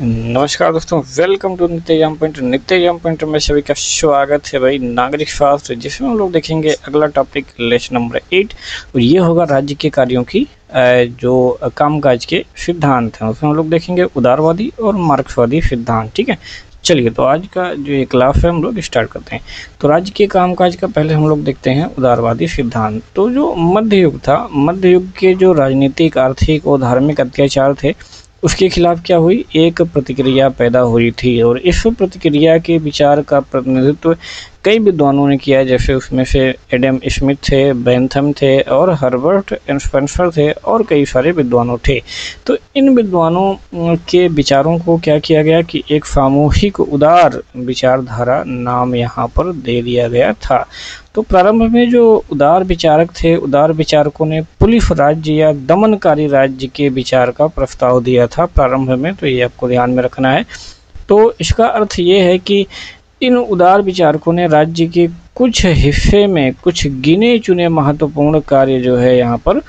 नमस्कार दोस्तों, welcome to Nitya exam pointer में सभी का स्वागत है भाई। नागरिक स्वास्थ्य, जिसमें हम लोग देखेंगे अगला टॉपिक लेसन नंबर 8, और ये होगा राज्य के कार्यों की जो कामकाज के सिद्धांत हैं। उसमें हम लोग देखेंगे उदारवादी और मार्क्सवादी सिद्धांत। ठीक है, चलिए तो आज का जो ये क्लास है हम लोग स्टार्ट करते हैं। तो राज्य के कामकाज का पहले हम लोग देखते हैं उदारवादी सिद्धांत। तो जो मध्ययुग था, मध्ययुग के जो राजनीतिक, आर्थिक और धार्मिक अत्याचार थे उसके खिलाफ क्या हुई, एक प्रतिक्रिया पैदा हुई थी। और इस प्रतिक्रिया के विचार का प्रतिनिधित्व कई विद्वानों ने किया, जैसे उसमें से एडम स्मिथ थे, बेंथम थे और हर्बर्ट एंड स्पेंसर थे और कई सारे विद्वानों थे। तो इन विद्वानों के विचारों को क्या किया गया कि एक सामूहिक उदार विचारधारा नाम यहाँ पर दे दिया गया था। तो प्रारंभ में जो उदार विचारक थे, उदार विचारकों ने पुलिस राज्य या दमनकारी राज्य के विचार का प्रस्ताव दिया था प्रारंभ में, तो ये आपको ध्यान में रखना है। तो इसका अर्थ ये है कि इन उदार विचारकों ने राज्य के कुछ हिस्से में कुछ गिने चुने महत्वपूर्ण कार्य जो है यहाँ पर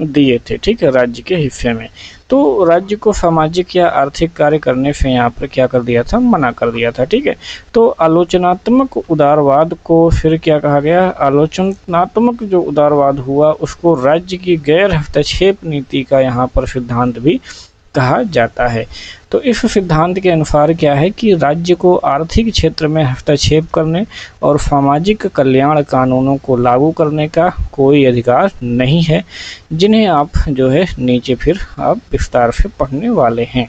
दिए थे। ठीक है, राज्य के हिस्से में तो राज्य को सामाजिक या आर्थिक कार्य करने से यहाँ पर क्या कर दिया था, मना कर दिया था। ठीक है, तो आलोचनात्मक उदारवाद को फिर क्या कहा गया, आलोचनात्मक जो उदारवाद हुआ उसको राज्य की गैर हस्तक्षेप नीति का यहाँ पर सिद्धांत भी कहा जाता है। तो इस सिद्धांत के अनुसार क्या है कि राज्य को आर्थिक क्षेत्र में हस्तक्षेप करने और सामाजिक कल्याण कानूनों को लागू करने का कोई अधिकार नहीं है, जिन्हें आप जो है नीचे फिर आप विस्तार से पढ़ने वाले हैं।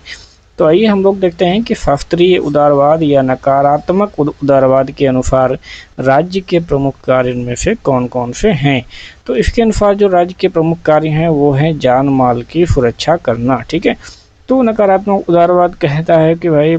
तो आइए हम लोग देखते हैं कि शास्त्रीय उदारवाद या नकारात्मक उदारवाद के अनुसार राज्य के प्रमुख कार्य में से कौन कौन से हैं। तो इसके अनुसार जो राज्य के प्रमुख कार्य हैं वो हैं जान माल की सुरक्षा करना। ठीक है, तो नकारात्मक उदारवाद कहता है कि भाई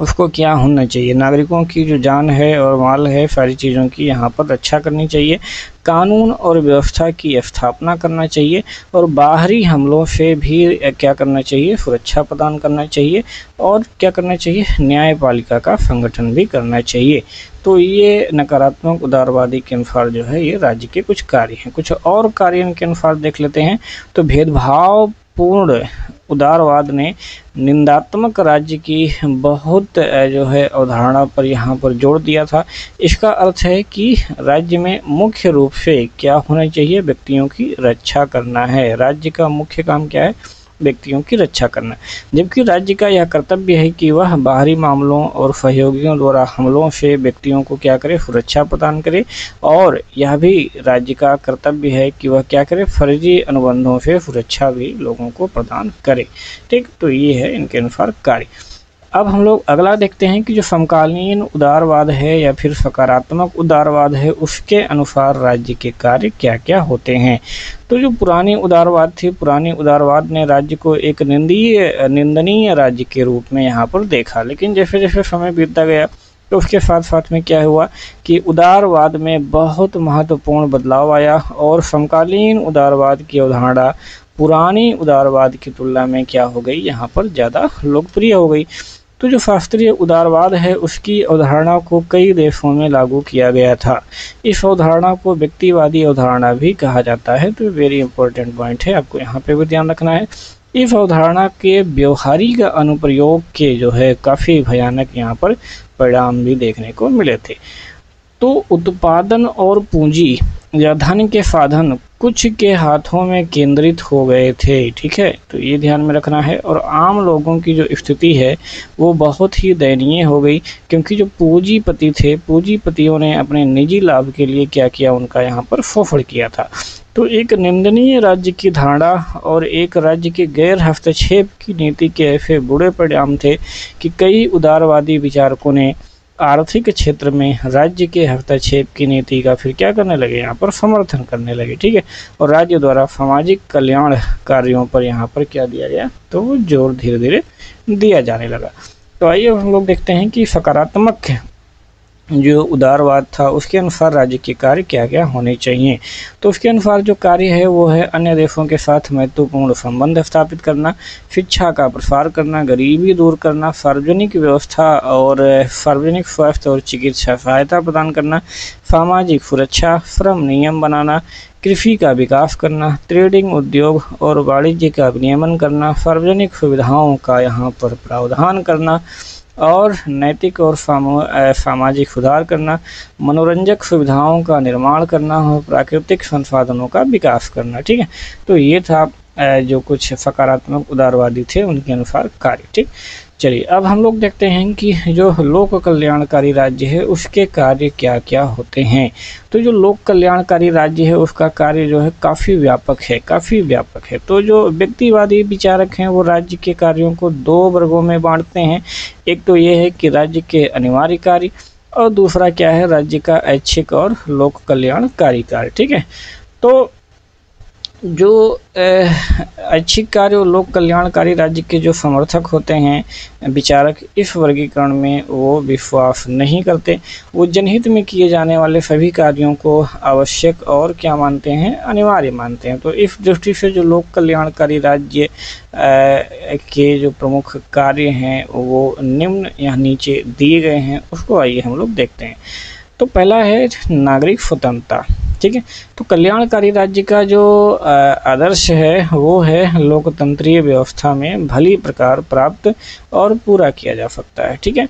उसको क्या होना चाहिए, नागरिकों की जो जान है और माल है, सारी चीज़ों की यहाँ पर रक्षा करनी चाहिए, कानून और व्यवस्था की स्थापना करना चाहिए और बाहरी हमलों से भी क्या करना चाहिए, सुरक्षा प्रदान करना चाहिए और क्या करना चाहिए, न्यायपालिका का संगठन भी करना चाहिए। तो ये नकारात्मक उदारवादी के अनुसार जो है ये राज्य के कुछ कार्य हैं। कुछ और कार्य के अनुसार देख लेते हैं। तो भेदभाव पूर्ण उदारवाद ने निंदात्मक राज्य की बहुत जो है अवधारणा पर यहाँ पर जोर दिया था। इसका अर्थ है कि राज्य में मुख्य रूप से क्या होना चाहिए, व्यक्तियों की रक्षा करना है। राज्य का मुख्य काम क्या है, व्यक्तियों की रक्षा करना, जबकि राज्य का यह कर्तव्य है कि वह बाहरी मामलों और सहयोगियों द्वारा हमलों से व्यक्तियों को क्या करे, सुरक्षा प्रदान करे। और यह भी राज्य का कर्तव्य है कि वह क्या करे, फर्जी अनुबंधों से सुरक्षा भी लोगों को प्रदान करे। ठीक, तो ये है इनके अनुसार कार्य। अब हम लोग अगला देखते हैं कि जो समकालीन उदारवाद है या फिर सकारात्मक उदारवाद है उसके अनुसार राज्य के कार्य क्या क्या होते हैं। तो जो पुरानी उदारवाद थी, पुरानी उदारवाद ने राज्य को एक निंदनीय राज्य के रूप में यहाँ पर देखा, लेकिन जैसे जैसे समय बीतता गया तो उसके साथ साथ में क्या हुआ कि उदारवाद में बहुत महत्वपूर्ण बदलाव आया और समकालीन उदारवाद की अवधारणा पुरानी उदारवाद की तुलना में क्या हो गई, यहाँ पर ज़्यादा लोकप्रिय हो गई। तो जो शास्त्रीय उदारवाद है उसकी अवधारणा को कई देशों में लागू किया गया था। इस अवधारणा को व्यक्तिवादी अवधारणा भी कहा जाता है। तो वेरी इंपॉर्टेंट पॉइंट है, आपको यहाँ पे भी ध्यान रखना है। इस अवधारणा के व्यवहारिक अनुप्रयोग के जो है काफ़ी भयानक यहाँ पर परिणाम भी देखने को मिले थे। तो उत्पादन और पूंजी या धन के साधन कुछ के हाथों में केंद्रित हो गए थे। ठीक है, तो ये ध्यान में रखना है। और आम लोगों की जो स्थिति है वो बहुत ही दयनीय हो गई, क्योंकि जो पूंजीपति थे, पूंजीपतियों ने अपने निजी लाभ के लिए क्या किया, उनका यहाँ पर शोषण किया था। तो एक निंदनीय राज्य की धारणा और एक राज्य के गैर हस्तक्षेप की नीति के ऐसे बुरे परिणाम थे कि कई उदारवादी विचारकों ने आर्थिक क्षेत्र में राज्य के हस्तक्षेप की नीति का फिर क्या करने लगे, यहाँ पर समर्थन करने लगे। ठीक है, और राज्य द्वारा सामाजिक कल्याण कार्यों पर यहाँ पर क्या दिया गया, तो वो जोर धीरे धीरे दिया जाने लगा। तो आइए हम लोग देखते हैं कि सकारात्मक जो उदारवाद था उसके अनुसार राज्य के कार्य क्या क्या होने चाहिए। तो उसके अनुसार जो कार्य है वो है अन्य देशों के साथ महत्वपूर्ण संबंध स्थापित करना, शिक्षा का प्रसार करना, गरीबी दूर करना, सार्वजनिक व्यवस्था और सार्वजनिक स्वास्थ्य और चिकित्सा सहायता प्रदान करना, सामाजिक सुरक्षा, श्रम नियम बनाना, कृषि का विकास करना, ट्रेडिंग उद्योग और वाणिज्य का विनियमन करना, सार्वजनिक सुविधाओं का यहाँ पर प्रावधान करना और नैतिक और सामाजिक सुधार करना, मनोरंजक सुविधाओं का निर्माण करना और प्राकृतिक संसाधनों का विकास करना। ठीक है, तो ये था जो कुछ सकारात्मक उदारवादी थे उनके अनुसार कार्य। ठीक, चलिए अब हम लोग देखते हैं कि जो लोक कल्याणकारी राज्य है उसके कार्य क्या क्या होते हैं। तो जो लोक कल्याणकारी राज्य है उसका कार्य जो है काफ़ी व्यापक है, तो जो व्यक्तिवादी विचारक हैं वो राज्य के कार्यों को दो वर्गों में बांटते हैं। एक तो ये है कि राज्य के अनिवार्य कार्य और दूसरा क्या है राज्य का ऐच्छिक और लोक कल्याणकारी कार्य। ठीक है, तो जो ऐच्छिक कार्य और लोक कल्याणकारी राज्य के जो समर्थक होते हैं विचारक, इस वर्गीकरण में वो विश्वास नहीं करते। वो जनहित में किए जाने वाले सभी कार्यों को आवश्यक और क्या मानते हैं, अनिवार्य मानते हैं। तो इस दृष्टि से जो लोक कल्याणकारी राज्य के जो प्रमुख कार्य हैं वो निम्न या नीचे दिए गए हैं, उसको आइए हम लोग देखते हैं। तो पहला है नागरिक स्वतंत्रता। ठीक है, तो कल्याणकारी राज्य का जो आदर्श है वो है लोकतंत्रीय व्यवस्था में भली प्रकार प्राप्त और पूरा किया जा सकता है। ठीक है,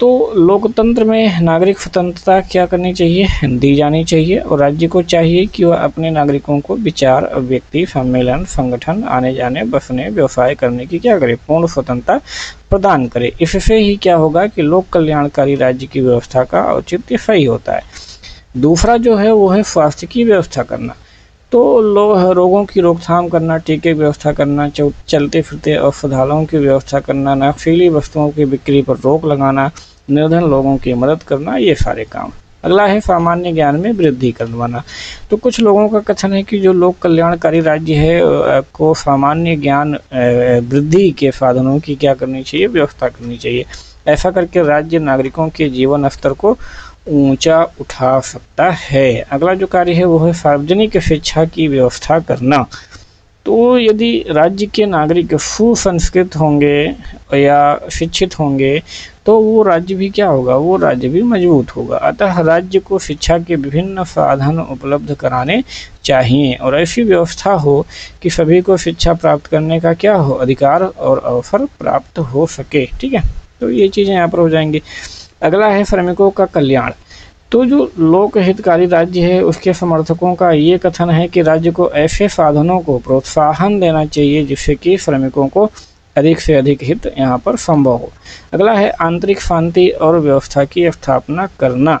तो लोकतंत्र में नागरिक स्वतंत्रता क्या करनी चाहिए, दी जानी चाहिए और राज्य को चाहिए कि वह अपने नागरिकों को विचार, अभिव्यक्ति, सम्मेलन, संगठन, आने जाने, बसने, व्यवसाय करने की क्या करे, पूर्ण स्वतंत्रता प्रदान करे। इससे ही क्या होगा कि लोक कल्याणकारी राज्य की व्यवस्था का औचित्य सही होता है। दूसरा जो है वो है स्वास्थ्य की व्यवस्था करना। तो रोगों की रोकथाम करना, टीके की व्यवस्था करना, चलते फिरते औषधालयों की व्यवस्था करना, नशीली वस्तुओं की बिक्री पर रोक लगाना, निर्धन लोगों की मदद करना, ये सारे काम। अगला है सामान्य ज्ञान में वृद्धि करवाना। तो कुछ लोगों का कथन है कि जो लोक कल्याणकारी राज्य है को सामान्य ज्ञान वृद्धि के साधनों की क्या करनी चाहिए, व्यवस्था करनी चाहिए। ऐसा करके राज्य नागरिकों के जीवन स्तर को ऊंचा उठा सकता है। अगला जो कार्य है वो है सार्वजनिक शिक्षा की व्यवस्था करना। तो यदि राज्य के नागरिक सुसंस्कृत होंगे या शिक्षित होंगे तो वो राज्य भी क्या होगा, वो राज्य भी मजबूत होगा। अतः राज्य को शिक्षा के विभिन्न साधन उपलब्ध कराने चाहिए और ऐसी व्यवस्था हो कि सभी को शिक्षा प्राप्त करने का क्या हो, अधिकार और अवसर प्राप्त हो सके। ठीक है, तो ये चीज़ें यहाँ पर हो जाएंगी। अगला है श्रमिकों का कल्याण। तो जो लोक हितकारी राज्य है उसके समर्थकों का ये कथन है कि राज्य को ऐसे साधनों को प्रोत्साहन देना चाहिए जिससे कि श्रमिकों को अधिक से अधिक हित यहाँ पर संभव हो। अगला है आंतरिक शांति और व्यवस्था की स्थापना करना।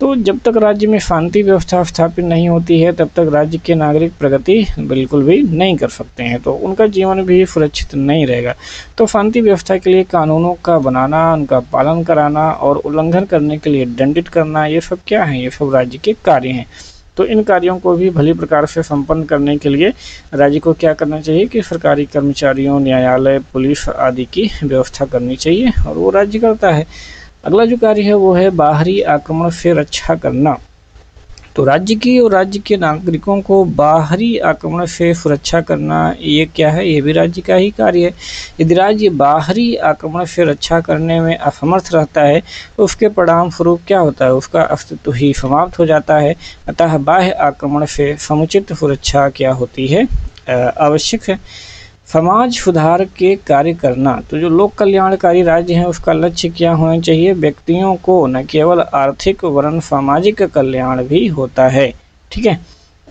तो जब तक राज्य में शांति व्यवस्था स्थापित नहीं होती है तब तक राज्य के नागरिक प्रगति बिल्कुल भी नहीं कर सकते हैं, तो उनका जीवन भी सुरक्षित नहीं रहेगा। तो शांति व्यवस्था के लिए कानूनों का बनाना, उनका पालन कराना और उल्लंघन करने के लिए दंडित करना, ये सब क्या है, ये सब राज्य के कार्य हैं। तो इन कार्यों को भी भली प्रकार से संपन्न करने के लिए राज्य को क्या करना चाहिए कि सरकारी कर्मचारियों, न्यायालय, पुलिस आदि की व्यवस्था करनी चाहिए और वो राज्य करता है। अगला जो कार्य है वो है बाहरी आक्रमण से रक्षा करना। तो राज्य की और राज्य के नागरिकों को बाहरी आक्रमण से सुरक्षा करना, ये क्या है, ये भी राज्य का ही कार्य है। यदि राज्य बाहरी आक्रमण से रक्षा करने में असमर्थ रहता है तो उसके परिणाम स्वरूप क्या होता है, उसका अस्तित्व ही समाप्त हो जाता है। अतः बाह्य आक्रमण से समुचित सुरक्षा क्या होती है, आवश्यक है। समाज सुधार के कार्य करना। तो जो लोक कल्याणकारी राज्य हैं उसका लक्ष्य क्या होना चाहिए, व्यक्तियों को न केवल आर्थिक वरन सामाजिक कल्याण भी होता है। ठीक है,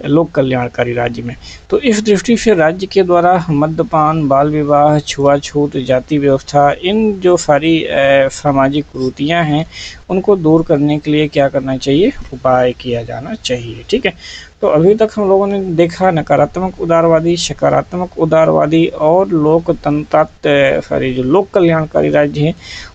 लोक कल्याणकारी राज्य में तो इस दृष्टि से राज्य के द्वारा मद्यपान, बाल विवाह, छुआछूत, जाति व्यवस्था, इन जो सारी सामाजिक कुरीतियां हैं उनको दूर करने के लिए क्या करना चाहिए, उपाय किया जाना चाहिए। ठीक है, तो अभी तक हम लोगों ने देखा नकारात्मक उदारवादी, सकारात्मक उदारवादी और लोकतंत्र सॉरी जो लोक कल्याणकारी राज्य हैं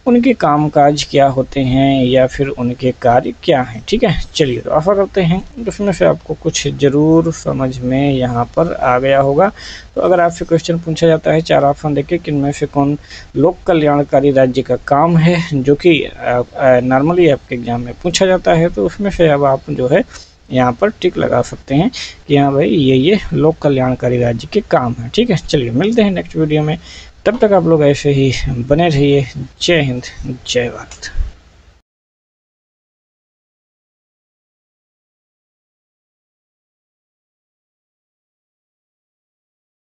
उनके कामकाज क्या होते हैं या फिर उनके कार्य क्या हैं। ठीक है, चलिए तो आशा करते हैं उसमें से आपको कुछ ज़रूर समझ में यहाँ पर आ गया होगा। तो अगर आपसे क्वेश्चन पूछा जाता है चार ऑप्शन देखिए कि इनमें से कौन लोक कल्याणकारी राज्य का काम है जो कि नॉर्मली आपके एग्जाम में पूछा जाता है, तो उसमें से अब आप जो है यहाँ पर टिक लगा सकते हैं कि हाँ भाई ये लोक कल्याणकारी राज्य के काम है। ठीक है, चलिए मिलते हैं नेक्स्ट वीडियो में, तब तक आप लोग ऐसे ही बने रहिए। जय हिंद, जय भारत।